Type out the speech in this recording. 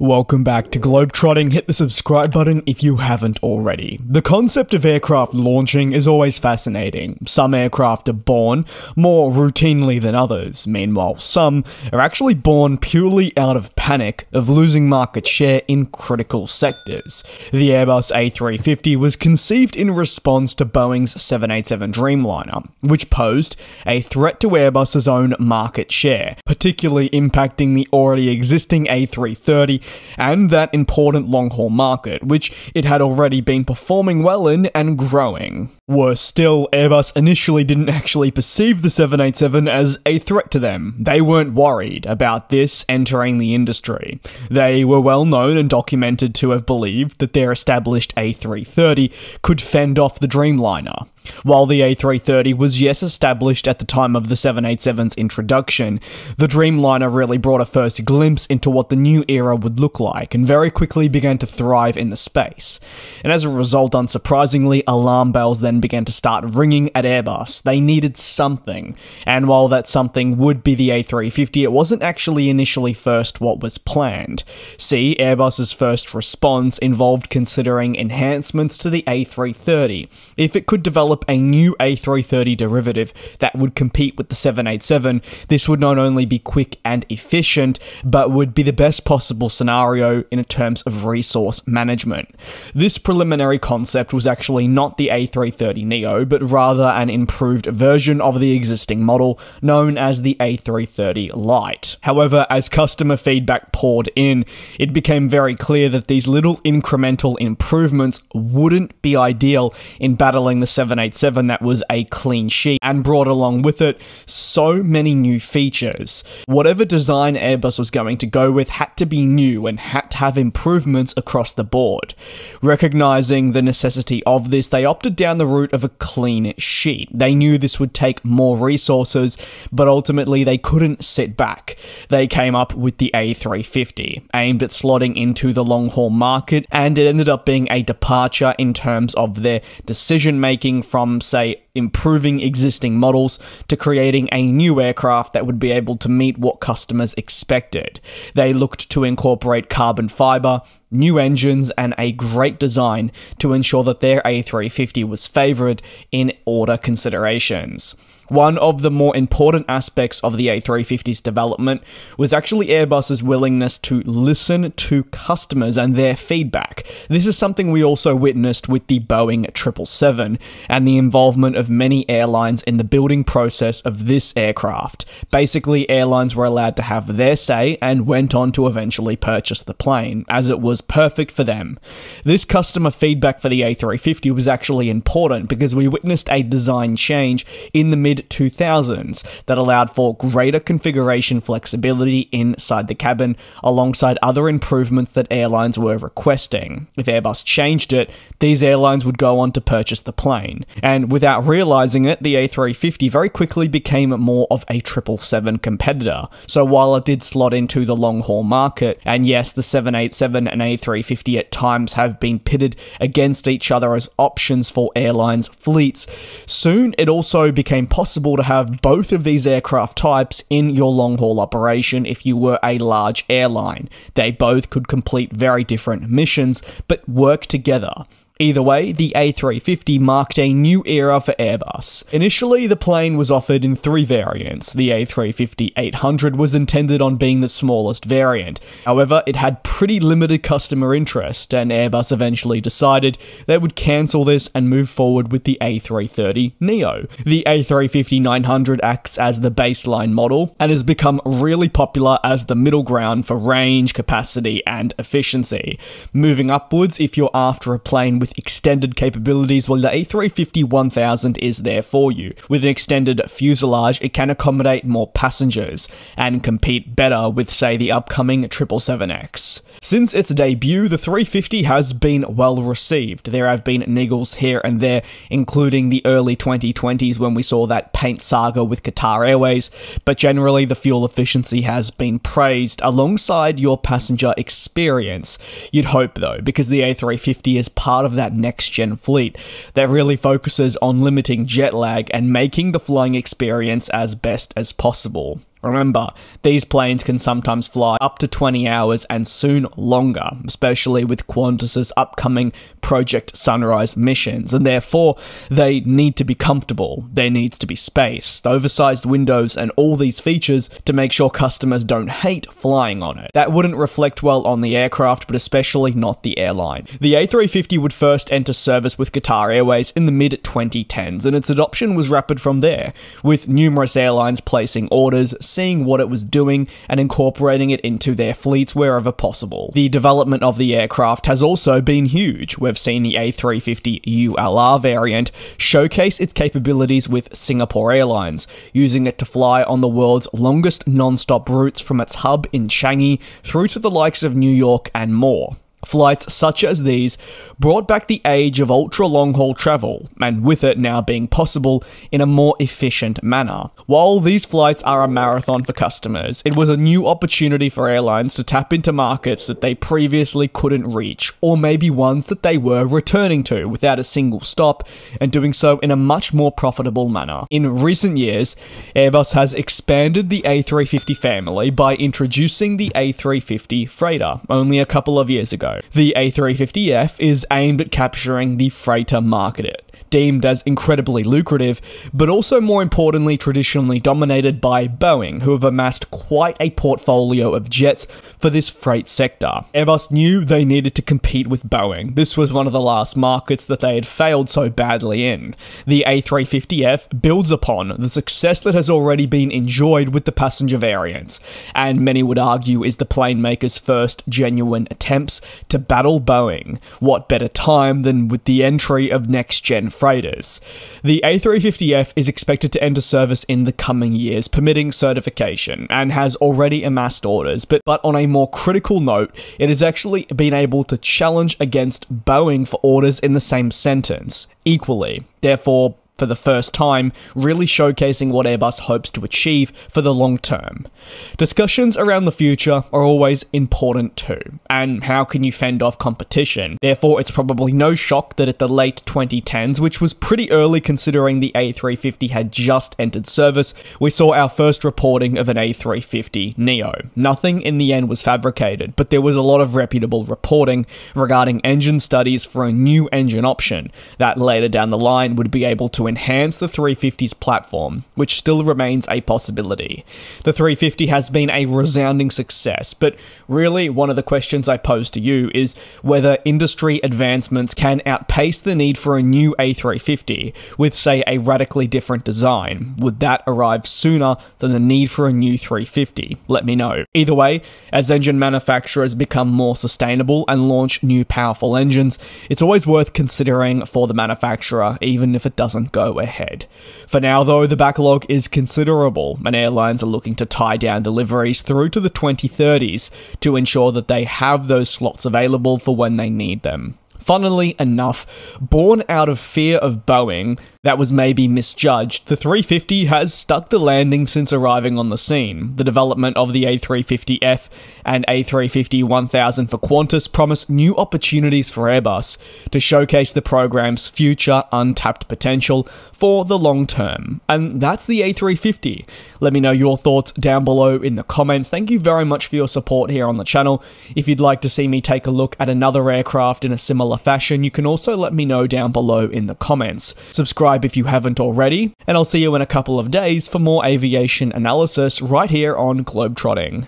Welcome back to Globetrotting. Hit the subscribe button if you haven't already. The concept of aircraft launching is always fascinating. Some aircraft are born more routinely than others. Meanwhile, some are actually born purely out of panic of losing market share in critical sectors. The Airbus A350 was conceived in response to Boeing's 787 Dreamliner, which posed a threat to Airbus's own market share, particularly impacting the already existing A330 and that important long-haul market, which it had already been performing well in and growing. Worse still, Airbus initially didn't actually perceive the 787 as a threat to them. They weren't worried about this entering the industry. They were well known and documented to have believed that their established A330 could fend off the Dreamliner. While the A330 was yes established at the time of the 787's introduction, the Dreamliner really brought a first glimpse into what the new era would look like and very quickly began to thrive in the space. And as a result, unsurprisingly, alarm bells then began to start ringing at Airbus. They needed something, and while that something would be the A350, it wasn't actually initially first what was planned. See, Airbus's first response involved considering enhancements to the A330, if it could develop a new A330 derivative that would compete with the 787, this would not only be quick and efficient, but would be the best possible scenario in terms of resource management. This preliminary concept was actually not the A330 Neo, but rather an improved version of the existing model known as the A330 Lite. However, as customer feedback poured in, it became very clear that these little incremental improvements wouldn't be ideal in battling the 787 that was a clean sheet and brought along with it so many new features. Whatever design Airbus was going to go with had to be new and had to have improvements across the board. Recognizing the necessity of this, they opted down the route of a clean sheet. They knew this would take more resources, but ultimately they couldn't sit back. They came up with the A350, aimed at slotting into the long-haul market, and it ended up being a departure in terms of their decision-making from, say, improving existing models to creating a new aircraft that would be able to meet what customers expected. They looked to incorporate carbon fiber, new engines, and a great design to ensure that their A350 was favored in order considerations. One of the more important aspects of the A350's development was actually Airbus's willingness to listen to customers and their feedback. This is something we also witnessed with the Boeing 777 and the involvement of many airlines in the building process of this aircraft. Basically, airlines were allowed to have their say and went on to eventually purchase the plane, as it was perfect for them. This customer feedback for the A350 was actually important because we witnessed a design change in the mid-2000s that allowed for greater configuration flexibility inside the cabin alongside other improvements that airlines were requesting. If Airbus changed it, these airlines would go on to purchase the plane. And without realizing it, the A350 very quickly became more of a 777 competitor. So while it did slot into the long-haul market, and yes, the 787 and A350 at times have been pitted against each other as options for airlines' fleets, soon it also became possible to have both of these aircraft types in your long-haul operation if you were a large airline. They both could complete very different missions, but work together. Either way, the A350 marked a new era for Airbus. Initially, the plane was offered in three variants. The A350-800 was intended on being the smallest variant. However, it had pretty limited customer interest, and Airbus eventually decided they would cancel this and move forward with the A330neo. The A350-900 acts as the baseline model and has become really popular as the middle ground for range, capacity, and efficiency. Moving upwards, if you're after a plane with extended capabilities, well, the A350-1000 is there for you. With an extended fuselage, it can accommodate more passengers and compete better with, say, the upcoming 777X. Since its debut, the 350 has been well received. There have been niggles here and there, including the early 2020s when we saw that paint saga with Qatar Airways, but generally the fuel efficiency has been praised alongside your passenger experience. You'd hope though, because the A350 is part of that next-gen fleet that really focuses on limiting jet lag and making the flying experience as best as possible. Remember, these planes can sometimes fly up to 20 hours and soon longer, especially with Qantas's upcoming Project Sunrise missions, and therefore they need to be comfortable. There needs to be space, oversized windows, and all these features to make sure customers don't hate flying on it. That wouldn't reflect well on the aircraft, but especially not the airline. The A350 would first enter service with Qatar Airways in the mid-2010s, and its adoption was rapid from there, with numerous airlines placing orders, seeing what it was doing, and incorporating it into their fleets wherever possible. The development of the aircraft has also been huge. We've seen the A350 ULR variant showcase its capabilities with Singapore Airlines, using it to fly on the world's longest non-stop routes from its hub in Changi through to the likes of New York and more. Flights such as these brought back the age of ultra-long-haul travel, and with it now being possible in a more efficient manner. While these flights are a marathon for customers, it was a new opportunity for airlines to tap into markets that they previously couldn't reach, or maybe ones that they were returning to without a single stop, and doing so in a much more profitable manner. In recent years, Airbus has expanded the A350 family by introducing the A350 Freighter only a couple of years ago. The A350F is aimed at capturing the freighter market, deemed as incredibly lucrative, but also more importantly traditionally dominated by Boeing, who have amassed quite a portfolio of jets for this freight sector. Airbus knew they needed to compete with Boeing. This was one of the last markets that they had failed so badly in. The A350F builds upon the success that has already been enjoyed with the passenger variants, and many would argue is the plane maker's first genuine attempts to battle Boeing. What better time than with the entry of next-gen freighters. The A350F is expected to enter service in the coming years, permitting certification, and has already amassed orders, but on a more critical note, it has actually been able to challenge against Boeing for orders in the same sentence, equally. Therefore, for the first time, really showcasing what Airbus hopes to achieve for the long term. Discussions around the future are always important too, and how can you fend off competition? Therefore, it's probably no shock that at the late 2010s, which was pretty early considering the A350 had just entered service, we saw our first reporting of an A350neo. Nothing in the end was fabricated, but there was a lot of reputable reporting regarding engine studies for a new engine option that later down the line would be able to enhance the 350's platform, which still remains a possibility. The 350 has been a resounding success, but really one of the questions I pose to you is whether industry advancements can outpace the need for a new A350 with, say, a radically different design. Would that arrive sooner than the need for a new 350? Let me know. Either way, as engine manufacturers become more sustainable and launch new powerful engines, it's always worth considering for the manufacturer, even if it doesn't go ahead. For now though, the backlog is considerable, and airlines are looking to tie down deliveries through to the 2030s to ensure that they have those slots available for when they need them. Funnily enough, born out of fear of Boeing that was maybe misjudged, the 350 has stuck the landing since arriving on the scene. The development of the A350F and A350-1000 for Qantas promise new opportunities for Airbus to showcase the program's future untapped potential for the long term. And that's the A350. Let me know your thoughts down below in the comments. Thank you very much for your support here on the channel. If you'd like to see me take a look at another aircraft in a similar fashion, you can also let me know down below in the comments. Subscribe if you haven't already, and I'll see you in a couple of days for more aviation analysis right here on Globetrotting.